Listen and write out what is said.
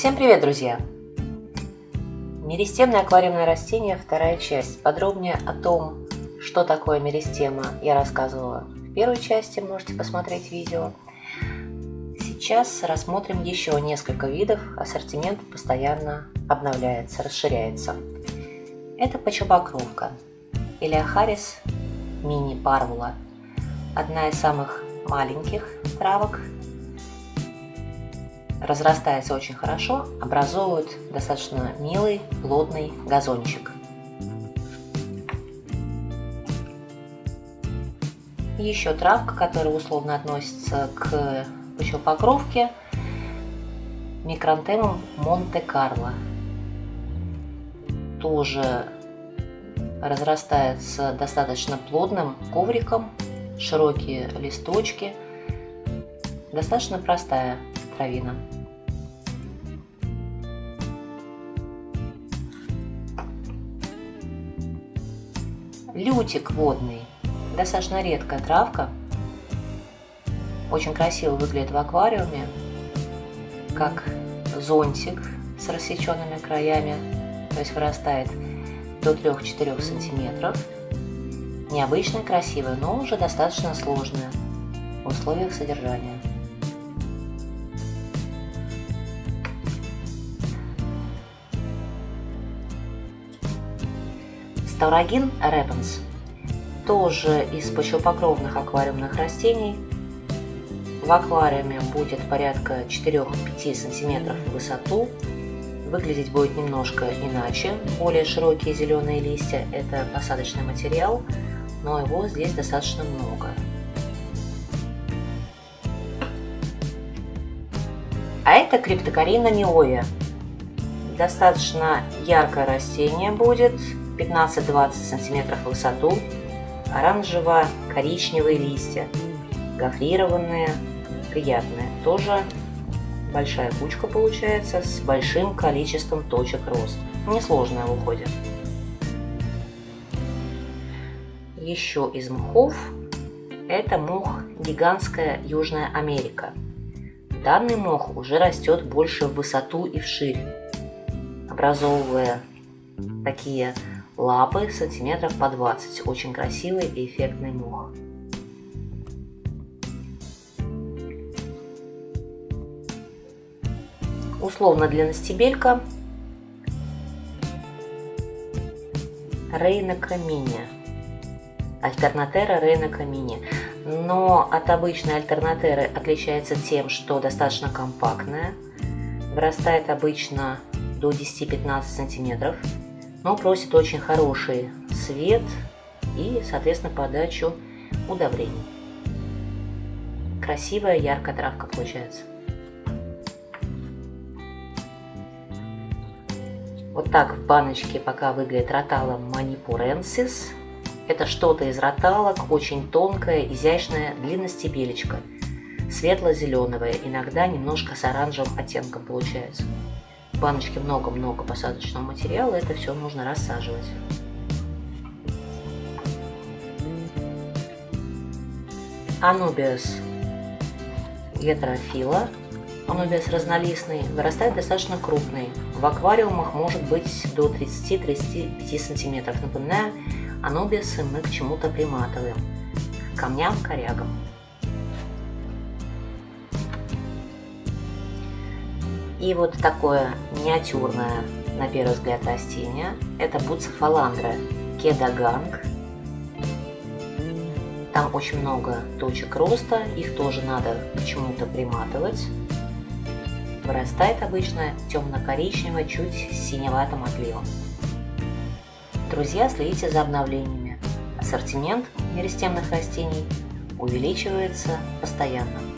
Всем привет, друзья! Меристемное аквариумное растение, вторая часть. Подробнее о том, что такое меристема, я рассказывала в первой части, можете посмотреть видео. Сейчас рассмотрим еще несколько видов, ассортимент постоянно обновляется, расширяется. Это почебокровка, Элеохарис мини-парвула, одна из самых маленьких травок. Разрастается очень хорошо, образовывает достаточно милый, плотный газончик. Еще травка, которая условно относится к почелпокровке, Micranthemum 'Monte Carlo. Тоже разрастается достаточно плотным ковриком, широкие листочки, достаточно простая травина. Лютик водный. Достаточно редкая травка. Очень красиво выглядит в аквариуме, как зонтик с рассеченными краями, то есть вырастает до 3-4 сантиметров. Необычная, красивая, но уже достаточно сложная в условиях содержания. Staurogyne repens. Тоже из почвопокровных аквариумных растений. В аквариуме будет порядка 4-5 см в высоту. Выглядеть будет немножко иначе. Более широкие зеленые листья – это посадочный материал, но его здесь достаточно много. А это Криптокорина Ми Ойа. Достаточно яркое растение будет, 15-20 см в высоту. Оранжево-коричневые листья, гофрированные, приятные. Тоже большая кучка получается с большим количеством точек роста. Несложная в уходе. Еще из мхов это мох гигантская Южная Америка. Данный мох уже растет больше в высоту и вширь, образовывая такие лапы сантиметров по 20. Очень красивый и эффектный мох. Условно длинностебелька Reineckii Mini, Alternanthera reineckii Mini. Но от обычной альтернатеры отличается тем, что достаточно компактная. Вырастает обычно до 10-15 сантиметров, но просит очень хороший свет и, соответственно, подачу удобрений. Красивая, яркая травка получается. Вот так в баночке пока выглядит Rotala Manipurensis. Это что-то из роталок, очень тонкая, изящная длинностебелечка, светло-зеленого, иногда немножко с оранжевым оттенком получается. В баночке много-много посадочного материала, это все нужно рассаживать. Anubias heterophylla, Anubias разнолистный, вырастает достаточно крупный. В аквариумах может быть до 30-35 см. Напоминаю, анубиасы мы к чему-то приматываем, к камням, корягам. И вот такое миниатюрное, на первый взгляд, растение. Это Буcephalandra sp. Kedagang. Там очень много точек роста, их тоже надо к чему-то приматывать. Вырастает обычно темно-коричневое, чуть синеватым отливом. Друзья, следите за обновлениями. Ассортимент меристемных растений увеличивается постоянно.